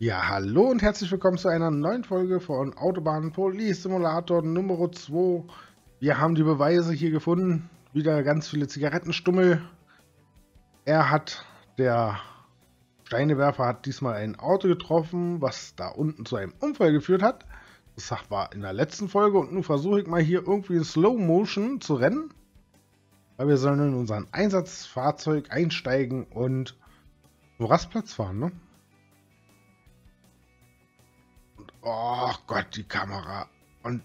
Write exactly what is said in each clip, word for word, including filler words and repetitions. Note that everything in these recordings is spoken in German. Ja, hallo und herzlich willkommen zu einer neuen Folge von Autobahnpolizei Simulator Nummer zwei. Wir haben die Beweise hier gefunden. Wieder ganz viele Zigarettenstummel. Er hat, der Steinewerfer hat diesmal ein Auto getroffen, was da unten zu einem Unfall geführt hat. Das war in der letzten Folge und nun versuche ich mal hier irgendwie in Slow Motion zu rennen. Weil wir sollen in unseren Einsatzfahrzeug einsteigen und zum Rastplatz fahren, ne? Und, oh Gott, die Kamera und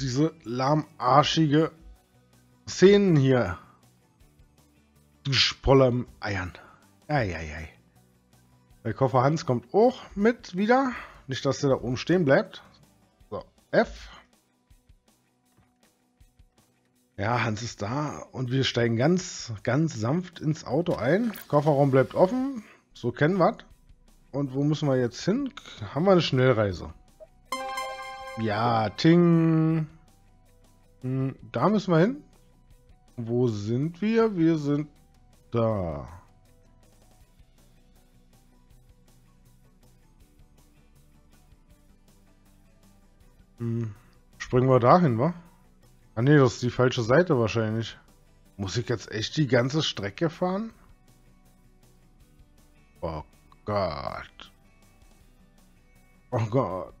diese lahmarschige Szenen hier. Du Spoller im Eiern. Eieiei. Der Koffer Hans kommt auch mit wieder. Nicht, dass der da oben stehen bleibt. So, F. Ja, Hans ist da und wir steigen ganz, ganz sanft ins Auto ein. Kofferraum bleibt offen, so kennen wir es. Und wo müssen wir jetzt hin? Haben wir eine Schnellreise? Ja, Ting. Da müssen wir hin. Wo sind wir? Wir sind da. Hm. Springen wir dahin, wa? Ah ne, das ist die falsche Seite wahrscheinlich. Muss ich jetzt echt die ganze Strecke fahren? Oh Gott. Oh Gott.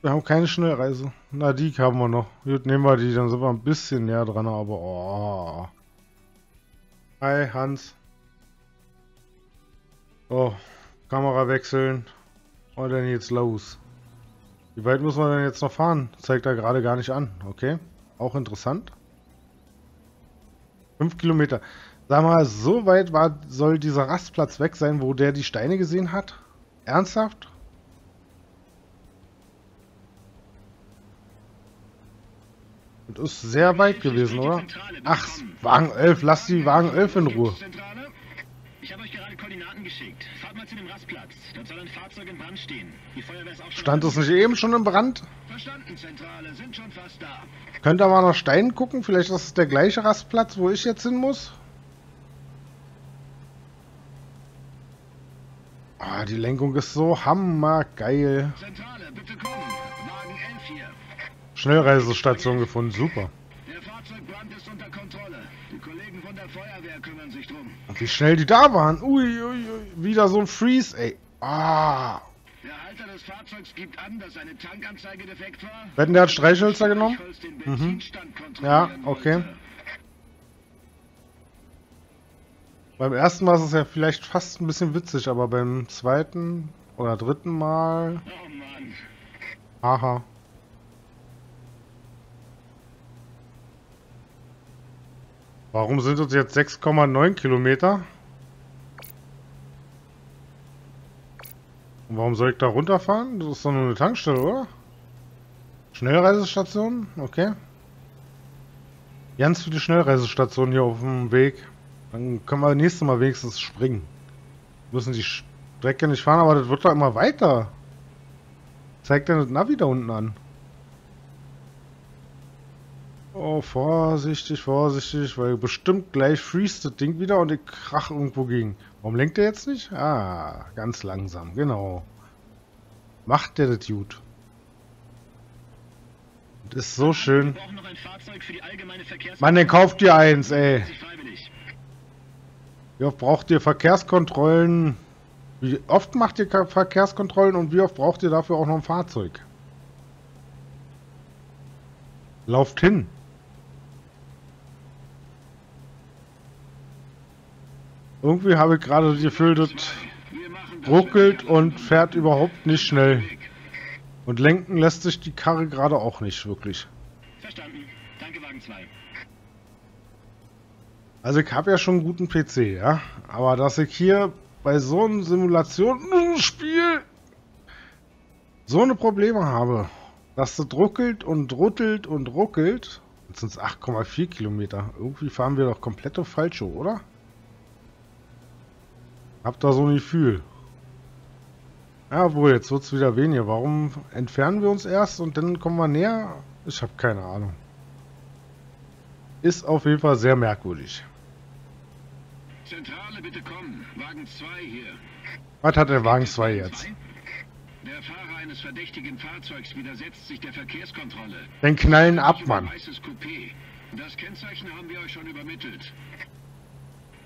Wir haben keine Schnellreise. Na, die haben wir noch. Gut, nehmen wir die, dann sind wir ein bisschen näher dran, aber... Oh. Hi, Hans. Oh, Kamera wechseln. Was denn jetzt los? Wie weit müssen wir denn jetzt noch fahren? Zeigt er gerade gar nicht an. Okay. Auch interessant. fünf Kilometer. Sag mal, so weit war, soll dieser Rastplatz weg sein, wo der die Steine gesehen hat? Ernsthaft? Das ist sehr weit gewesen, oder? Ach, Wagen elf. Lass die Wagen elf in Ruhe. Ich habe euch gerade Koordinaten geschickt. Fahrt mal zu dem Rastplatz. Dort soll ein Fahrzeug in Brand stehen. Die Feuerwehr ist auch schon... Stand es nicht eben schon in Brand? Verstanden, Zentrale. Sind schon fast da. Könnt ihr mal nach Steinen gucken? Vielleicht ist es der gleiche Rastplatz, wo ich jetzt hin muss? Ah, die Lenkung ist so hammergeil. Zentrale, bitte kommen. Wagen elf hier. Schnellreisestation gefunden. Super. Der Fahrzeugbrand ist unter Kontrolle. Die Kollegen von der Feuerwehr kümmern sich drum. Und wie schnell die da waren. Uiuiui. Ui, ui. Wieder so ein Freeze, ey. Ah. Der Halter des Fahrzeugs gibt an, dass eine Tankanzeige defekt war. Wetten, der hat Streichhölzer genommen? Mhm. Ja, okay. Wollte. Beim ersten Mal ist es ja vielleicht fast ein bisschen witzig, aber beim zweiten oder dritten Mal... Oh Mann. Aha. Warum sind es jetzt sechs Komma neun Kilometer? Und warum soll ich da runterfahren? Das ist doch nur eine Tankstelle, oder? Schnellreisestation? Okay. Ganz viele Schnellreisestationen hier auf dem Weg. Dann können wir das nächste Mal wenigstens springen. Wir müssen die Strecke nicht fahren, aber das wird doch immer weiter. Zeigt denn das Navi da unten an? Oh, vorsichtig, vorsichtig, weil bestimmt gleich freest das Ding wieder und ich krach irgendwo gegen. Warum lenkt der jetzt nicht? Ah, ganz langsam, genau. Macht der das gut. Das ist so schön. Mann, dann kauft ihr eins, ey. Wie oft braucht ihr Verkehrskontrollen? Wie oft macht ihr Verkehrskontrollen und wie oft braucht ihr dafür auch noch ein Fahrzeug? Lauft hin. Irgendwie habe ich gerade das Gefühl, das ruckelt und fährt überhaupt nicht schnell. Und lenken lässt sich die Karre gerade auch nicht wirklich. Verstanden. Danke, Wagen zwei. Also ich habe ja schon einen guten P C, ja. Aber dass ich hier bei so einem Simulationsspiel so eine Probleme habe, dass das ruckelt und ruckelt und ruckelt. Jetzt sind es acht Komma vier Kilometer. Irgendwie fahren wir doch komplett auf Falsche, oder? Hab da so ein Gefühl. Jawohl, jetzt wird es wieder weniger. Warum entfernen wir uns erst und dann kommen wir näher? Ich habe keine Ahnung. Ist auf jeden Fall sehr merkwürdig. Zentrale, bitte kommen. Wagen zwei hier. Was hat der Wagen zwei jetzt? Der Fahrer eines verdächtigen Fahrzeugs widersetzt sich der Verkehrskontrolle. Dann knallen ab, Mann. Das Kennzeichen haben wir euch schon übermittelt.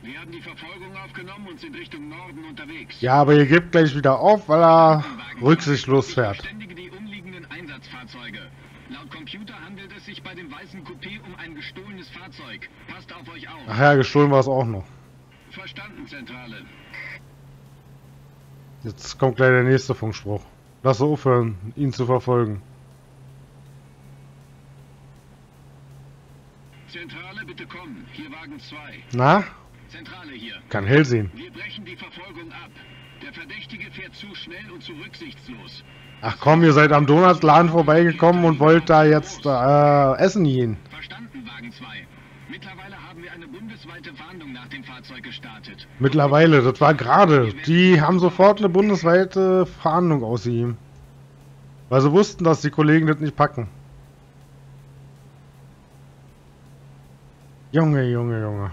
Wir haben die Verfolgung aufgenommen und sind Richtung Norden unterwegs. Ja, aber ihr gebt gleich wieder auf, weil er rücksichtslos fährt. Ich verständige die umliegenden Einsatzfahrzeuge. Laut Computer handelt es sich bei dem weißen Coupé um ein gestohlenes Fahrzeug. Passt auf euch auf. Ach ja, gestohlen war es auch noch. Verstanden, Zentrale. Jetzt kommt gleich der nächste Funkspruch. Lass aufhören, ihn zu verfolgen. Zentrale, bitte kommen. Hier Wagen zwei. Na? Zentrale hier. Kann hell sehen. Wir brechen die Verfolgung ab. Der Verdächtige fährt zu schnell und zu rücksichtslos. Ach komm, ihr seid am Donutsladen vorbeigekommen und wollt da jetzt äh, essen gehen. Verstanden, Wagen zwei. Mittlerweile haben wir eine bundesweite Fahndung nach dem Fahrzeug gestartet. Mittlerweile, das war gerade. Die haben sofort eine bundesweite Fahndung ausgegeben. Weil sie wussten, dass die Kollegen das nicht packen. Junge, Junge, Junge.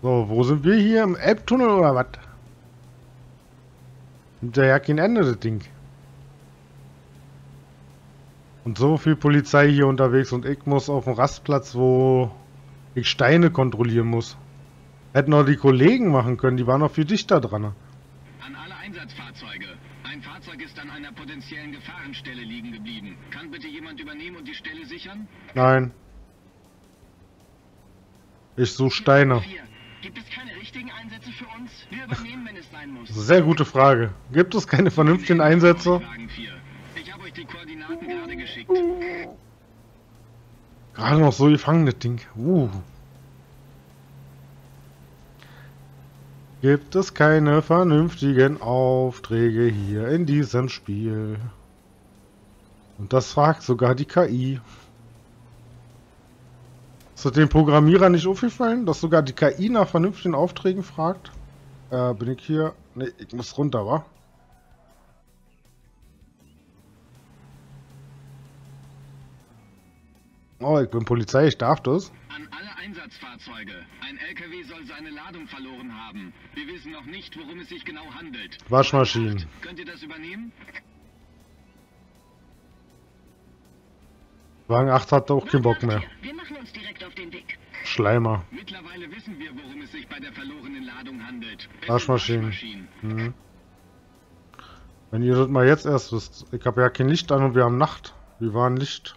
So, wo sind wir hier? Im Elbtunnel oder was? Nimmt ja kein Ende, das Ding. Und so viel Polizei hier unterwegs und ich muss auf dem Rastplatz, wo ich Steine kontrollieren muss. Hätten auch die Kollegen machen können, die waren noch viel dichter dran. An alle Einsatzfahrzeuge. Ein Fahrzeug ist an einer potenziellen Gefahrenstelle liegen geblieben. Kann bitte jemand übernehmen und die Stelle sichern? Nein. Ich suche Steine. Gibt es keine richtigen Einsätze für uns? Wir übernehmen, wenn es sein muss. Sehr gute Frage. Gibt es keine vernünftigen Einsätze? Ich habe euch die Koordinaten gerade geschickt. Gerade noch so gefangen, das Ding. Uh. Gibt es keine vernünftigen Aufträge hier in diesem Spiel? Und das fragt sogar die K I. Ist das den Programmierer nicht aufgefallen, dass sogar die K I nach vernünftigen Aufträgen fragt? Äh, bin ich hier? Ne, ich muss runter, wa? Oh, ich bin Polizei, ich darf das. An alle Einsatzfahrzeuge. Ein L K W soll seine Ladung verloren haben. Wir wissen noch nicht, worum es sich genau handelt. Waschmaschinen. Könnt ihr das übernehmen? Wagen acht hat auch keinen Bock mehr. Wir machen uns direkt auf den Weg. Schleimer. Mittlerweile wissen wir, worum es sich bei der verlorenen Ladung handelt. Waschmaschinen. Hm. Wenn ihr das mal jetzt erst wisst. Ich habe ja kein Licht an und wir haben Nacht. Wir waren Licht.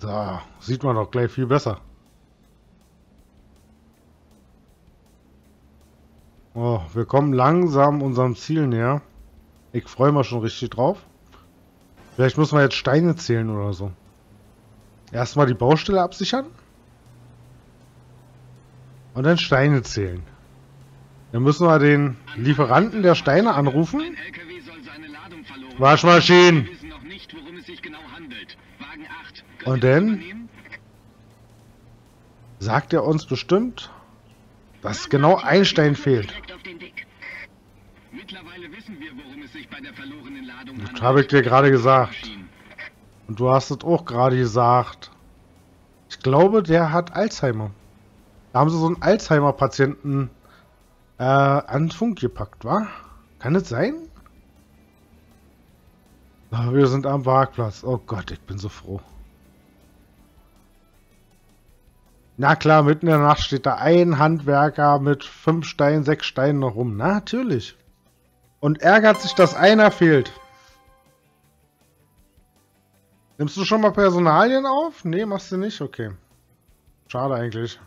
Da sieht man doch gleich viel besser. Oh, wir kommen langsam unserem Ziel näher. Ich freue mich schon richtig drauf. Vielleicht müssen wir jetzt Steine zählen oder so. Erstmal die Baustelle absichern. Und dann Steine zählen. Dann müssen wir den Lieferanten der Steine anrufen. Ein L K W soll seine Ladung verloren. Waschmaschinen. Wir wissen noch nicht, worum es sich genau handelt. Wagen acht. Und dann sagt er uns bestimmt, dass genau ein Stein fehlt. Mittlerweile wissen wir, worum es sich bei der verlorenen Ladung handelt. Das habe ich dir gerade gesagt. Und du hast es auch gerade gesagt. Ich glaube, der hat Alzheimer. Da haben sie so einen Alzheimer-Patienten äh, an den Funk gepackt, wa? Kann das sein? Na, wir sind am Parkplatz. Oh Gott, ich bin so froh. Na klar, mitten in der Nacht steht da ein Handwerker mit fünf Steinen, sechs Steinen noch rum. Na, natürlich. Und ärgert sich, dass einer fehlt. Nimmst du schon mal Personalien auf? Nee, machst du nicht? Okay. Schade eigentlich.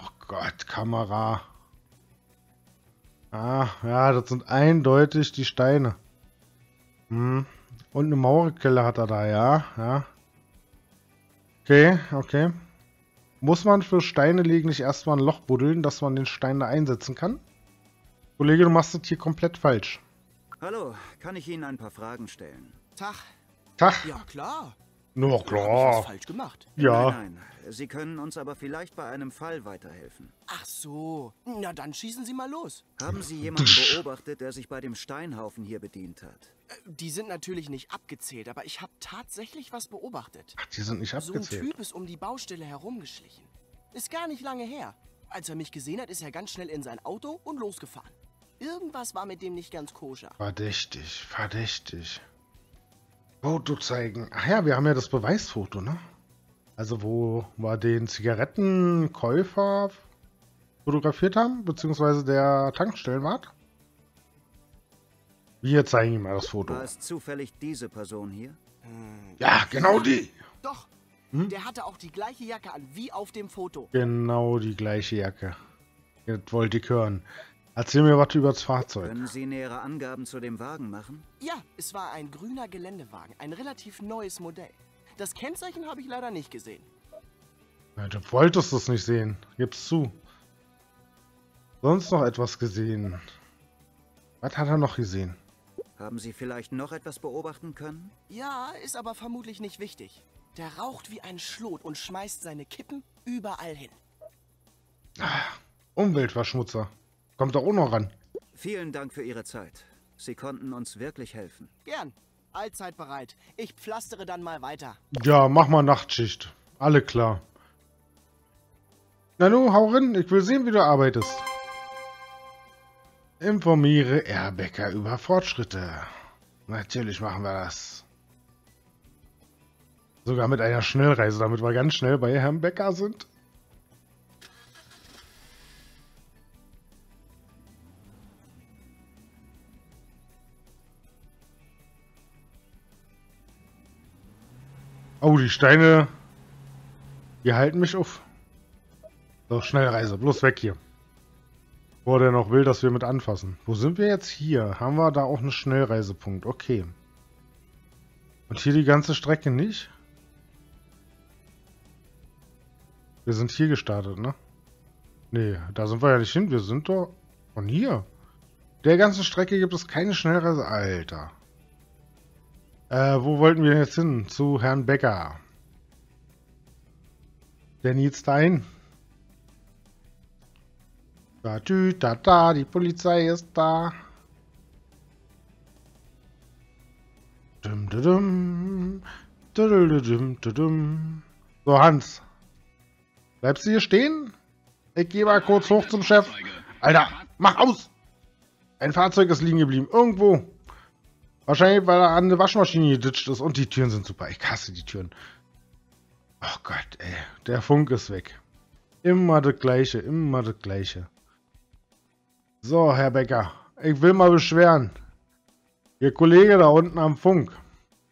Oh Gott, Kamera. Ah, ja, das sind eindeutig die Steine. Hm. Und eine Mauerkelle hat er da, ja. Ja. Okay, okay. Muss man für Steine lediglich erstmal ein Loch buddeln, dass man den Stein da einsetzen kann? Kollege, du machst das hier komplett falsch. Hallo, kann ich Ihnen ein paar Fragen stellen? Tag. Tag. Ja, klar. Nur klar. Hab ich was falsch gemacht? Ja. Nein, nein. Sie können uns aber vielleicht bei einem Fall weiterhelfen. Ach so. Na dann schießen Sie mal los. Haben Sie jemanden beobachtet, der sich bei dem Steinhaufen hier bedient hat? Die sind natürlich nicht abgezählt, aber ich habe tatsächlich was beobachtet. Ach, die sind nicht abgezählt. So ein Typ ist um die Baustelle herumgeschlichen. Ist gar nicht lange her. Als er mich gesehen hat, ist er ganz schnell in sein Auto und losgefahren. Irgendwas war mit dem nicht ganz koscher. Verdächtig, verdächtig. Foto zeigen. Ach ja, wir haben ja das Beweisfoto, ne? Also wo wir den Zigarettenkäufer fotografiert haben, beziehungsweise der Tankstellenwart. Wir zeigen ihm mal das Foto. War es zufällig diese Person hier? Ja, genau die. Doch, hm? Der hatte auch die gleiche Jacke an wie auf dem Foto. Genau die gleiche Jacke. Jetzt wollte ich hören. Erzähl mir was über das Fahrzeug. Können Sie nähere Angaben zu dem Wagen machen? Ja, es war ein grüner Geländewagen, ein relativ neues Modell. Das Kennzeichen habe ich leider nicht gesehen. Ja, du wolltest es nicht sehen, gib's zu. Sonst noch etwas gesehen? Was hat er noch gesehen? Haben Sie vielleicht noch etwas beobachten können? Ja, ist aber vermutlich nicht wichtig. Der raucht wie ein Schlot und schmeißt seine Kippen überall hin. Ach, Umweltverschmutzer. Kommt doch auch noch ran. Vielen Dank für Ihre Zeit. Sie konnten uns wirklich helfen. Gern. Allzeit bereit. Ich pflastere dann mal weiter. Ja, mach mal Nachtschicht. Alle klar. Na nun, hau rein. Ich will sehen, wie du arbeitest. Informiere Erbecker über Fortschritte. Natürlich machen wir das. Sogar mit einer Schnellreise, damit wir ganz schnell bei Herrn Becker sind. Oh, die Steine, die halten mich auf. So, Schnellreise, bloß weg hier. Wo der noch will, dass wir mit anfassen. Wo sind wir jetzt hier? Haben wir da auch einen Schnellreisepunkt? Okay. Und hier die ganze Strecke nicht? Wir sind hier gestartet, ne? Nee, da sind wir ja nicht hin. Wir sind doch von hier. Der ganzen Strecke gibt es keine Schnellreise. Alter. Äh, wo wollten wir jetzt hin? Zu Herrn Becker. Der nieds dahin. Da, tü, da, da, die Polizei ist da. Dum, dum, dum, dum, dum. So, Hans. Bleibst du hier stehen? Ich gehe mal kurz hoch zum Chef. Alter, mach aus! Ein Fahrzeug ist liegen geblieben. Irgendwo. Wahrscheinlich, weil er an eine Waschmaschine geditscht ist. Und die Türen sind super. Ich hasse die Türen. Oh Gott, ey. Der Funk ist weg. Immer das Gleiche. Immer das Gleiche. So, Herr Becker. Ich will mal beschweren. Ihr Kollege da unten am Funk,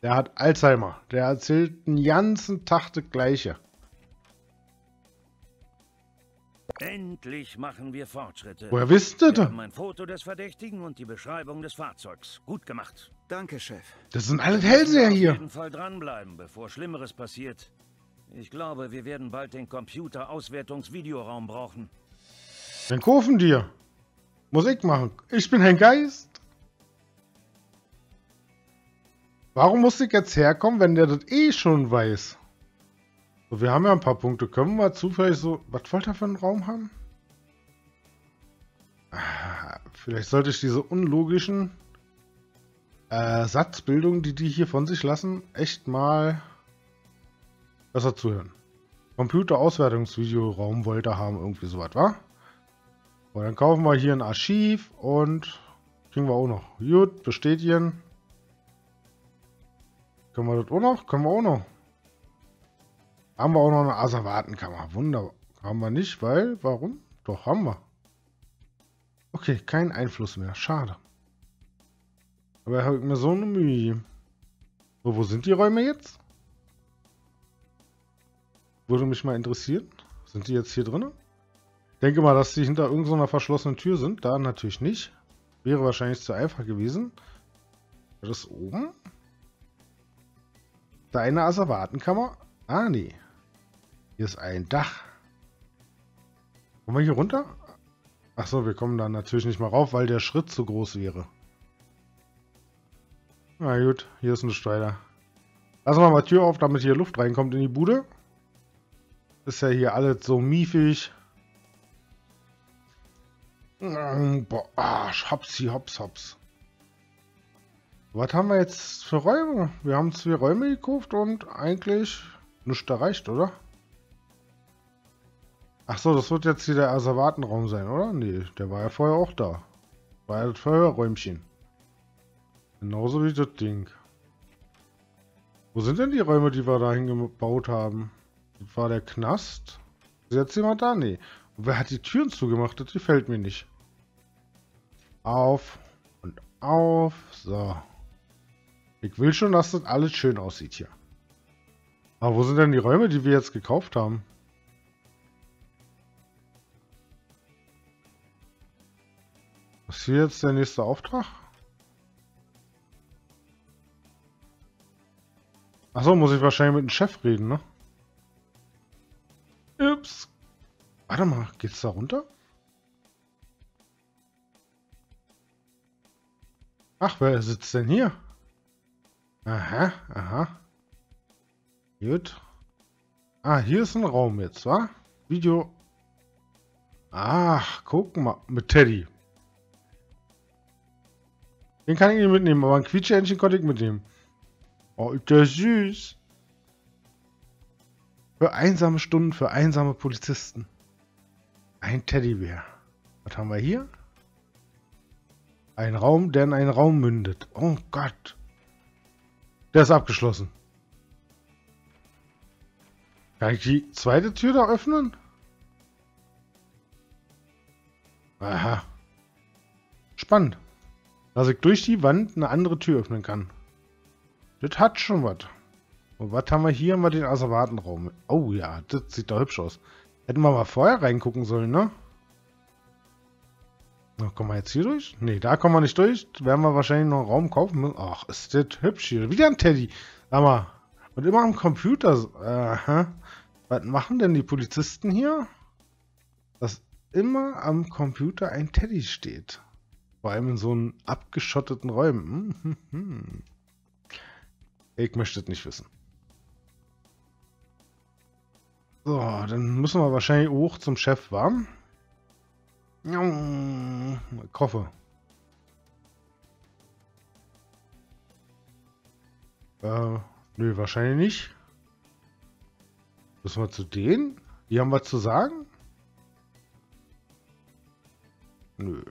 der hat Alzheimer. Der erzählt den ganzen Tag das Gleiche. Endlich machen wir Fortschritte. Woher wisst ihr das? Wir haben ein Foto des Verdächtigen und die Beschreibung des Fahrzeugs. Gut gemacht. Danke, Chef. Das sind alle Hellseher hier. Auf jeden Fall dranbleiben, bevor Schlimmeres passiert. Ich glaube, wir werden bald den Computer-Auswertungs-Videoraum brauchen. Dann kaufen dir. Muss ich machen. Ich bin ein Geist. Warum muss ich jetzt herkommen, wenn der das eh schon weiß? So, wir haben ja ein paar Punkte. Können wir zufällig so... Was wollte er für einen Raum haben? Ah, vielleicht sollte ich diese unlogischen äh, Satzbildungen, die die hier von sich lassen, echt mal besser zuhören. Computer-Auswertungsvideoraum wollte er haben. Irgendwie sowas, wa? So, dann kaufen wir hier ein Archiv und kriegen wir auch noch. Gut, bestätigen. Können wir das auch noch? Können wir auch noch. Haben wir auch noch eine Asservatenkammer. Wunderbar. Haben wir nicht, weil... Warum? Doch, haben wir. Okay, kein Einfluss mehr. Schade. Aber habe ich mir so eine Mühe. So, wo sind die Räume jetzt? Würde mich mal interessieren. Sind die jetzt hier drin? Denke mal, dass die hinter irgendeiner verschlossenen Tür sind. Da natürlich nicht. Wäre wahrscheinlich zu einfach gewesen. Das oben. Da eine Asservatenkammer. Ah, nee. Hier ist ein Dach. Kommen wir hier runter? Achso, wir kommen da natürlich nicht mal rauf, weil der Schritt zu groß wäre. Na gut, hier ist ein Schneider. Lassen wir mal Tür auf, damit hier Luft reinkommt in die Bude. Ist ja hier alles so miefig. Boah, Arsch, hopsi, hops, hops. Was haben wir jetzt für Räume? Wir haben zwei Räume gekauft und eigentlich nichts erreicht, oder? Ach so, das wird jetzt hier der Asservatenraum sein, oder? Nee, der war ja vorher auch da. War ja das Feuerräumchen. Genauso wie das Ding. Wo sind denn die Räume, die wir dahin gebaut haben? Das war der Knast. Ist jetzt jemand da? Nee. Und wer hat die Türen zugemacht? Das gefällt mir nicht. Auf und auf. So. Ich will schon, dass das alles schön aussieht hier. Aber wo sind denn die Räume, die wir jetzt gekauft haben? Was ist hier jetzt der nächste Auftrag? Achso, muss ich wahrscheinlich mit dem Chef reden, ne? Ups. Warte mal, geht's da runter? Ach, wer sitzt denn hier? Aha, aha. Gut. Ah, hier ist ein Raum jetzt, wa? Video. Ach, guck mal, mit Teddy. Den kann ich nicht mitnehmen, aber ein Quietschentchen konnte ich mitnehmen. Oh, ist der süß. Für einsame Stunden, für einsame Polizisten. Ein Teddybär. Was haben wir hier? Ein Raum, der in einen Raum mündet. Oh Gott. Der ist abgeschlossen. Kann ich die zweite Tür da öffnen? Aha. Spannend. Dass ich durch die Wand eine andere Tür öffnen kann. Das hat schon was. Und was haben wir hier? Haben wir den Asservatenraum. Oh ja, das sieht doch hübsch aus. Hätten wir mal vorher reingucken sollen, ne? Na, kommen wir jetzt hier durch? Ne, da kommen wir nicht durch. Da werden wir wahrscheinlich noch einen Raum kaufen müssen. Ach, ist das hübsch hier. Wieder ein Teddy. Sag mal. Und immer am Computer. Aha. Was machen denn die Polizisten hier? Dass immer am Computer ein Teddy steht. Vor allem in so einem abgeschotteten Räumen. Hm. Ich möchte es nicht wissen. So, dann müssen wir wahrscheinlich hoch zum Chef, warm. Ich hoffe. Äh, nö, wahrscheinlich nicht. Müssen wir zu denen? Die haben was zu sagen? Nö.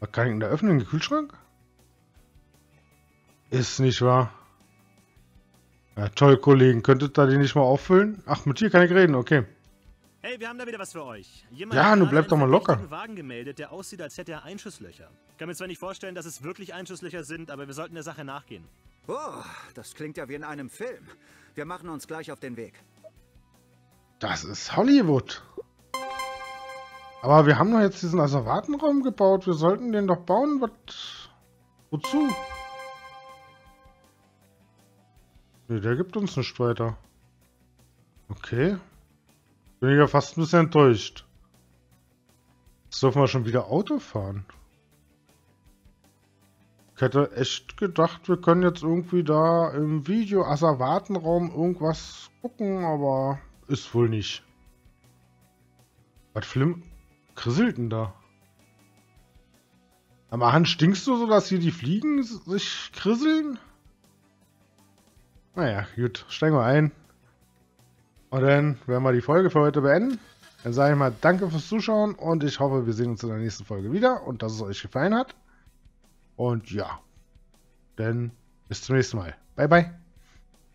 Was kann ich denn da öffnen? Den Kühlschrank? Ist nicht wahr. Ja, toll, Kollegen. Könntet ihr den nicht mal auffüllen? Ach, mit dir kann ich reden, okay. Hey, wir haben da wieder was für euch. Jemand ja, nun bleibt doch mal locker. Einen Wagen gemeldet, der aussieht, als hätte er Einschusslöcher. Ich kann mir zwar nicht vorstellen, dass es wirklich Einschusslöcher sind, aber wir sollten der Sache nachgehen. Oh, das klingt ja wie in einem Film. Wir machen uns gleich auf den Weg. Das ist Hollywood. Aber wir haben doch jetzt diesen Asservatenraum gebaut. Wir sollten den doch bauen. Was? Wozu? Ne, der gibt uns nicht weiter. Okay. Bin ich ja fast ein bisschen enttäuscht. Jetzt dürfen wir schon wieder Auto fahren. Ich hätte echt gedacht, wir können jetzt irgendwie da im Video Asservatenraum irgendwas gucken, aber ist wohl nicht. Was flimmert? Krisselt denn da? Aber Hans, stinkst du so, dass hier die Fliegen sich krisseln? Naja, gut, steigen wir ein. Und dann werden wir die Folge für heute beenden. Dann sage ich mal danke fürs Zuschauen und ich hoffe, wir sehen uns in der nächsten Folge wieder und dass es euch gefallen hat. Und ja, dann bis zum nächsten Mal. Bye, bye.